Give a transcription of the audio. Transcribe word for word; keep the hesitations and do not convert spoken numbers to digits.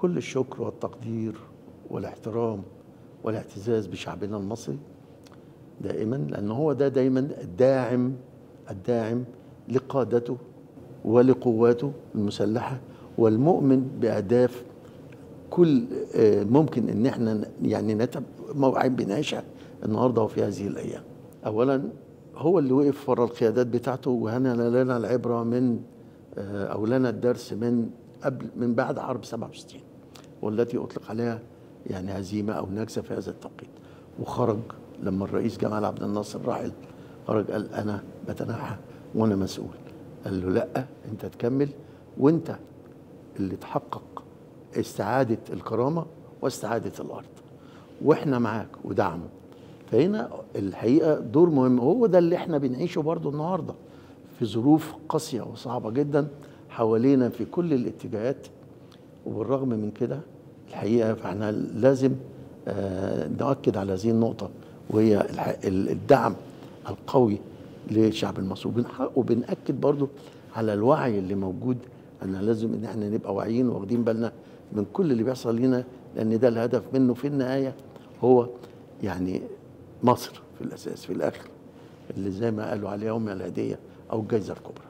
كل الشكر والتقدير والاحترام والاعتزاز بشعبنا المصري دائما، لأن هو ده دايما الداعم الداعم لقادته ولقواته المسلحة، والمؤمن بأهداف كل ممكن ان احنا يعني نتب موعد بنعيشها النهارده وفي هذه الايام. اولا هو اللي وقف ورا القيادات بتاعته، وهنا لنا العبره من او لنا الدرس من قبل من بعد حرب سبعة وستين، والتي اطلق عليها يعني هزيمه او نكسه في هذا التوقيت. وخرج لما الرئيس جمال عبد الناصر راحل، خرج قال انا بتنحى وانا مسؤول. قال له لا، انت تكمل، وانت اللي تحقق استعادة الكرامة واستعادة الأرض، وإحنا معاك ودعمه. فهنا الحقيقة دور مهم، وهو ده اللي إحنا بنعيشه برضو النهاردة في ظروف قاسية وصعبة جدا حوالينا في كل الاتجاهات. وبالرغم من كده الحقيقة فإحنا لازم نؤكد على هذه النقطة، وهي الدعم القوي للشعب المصري. وبنأكد برضو على الوعي اللي موجود، أن لازم إن إحنا نبقى واعيين واخدين بالنا من كل اللي بيحصل لينا، لأن ده الهدف منه في النهاية هو يعني مصر في الأساس في الآخر، اللي زي ما قالوا عليها يوم الهدية أو الجايزة الكبرى.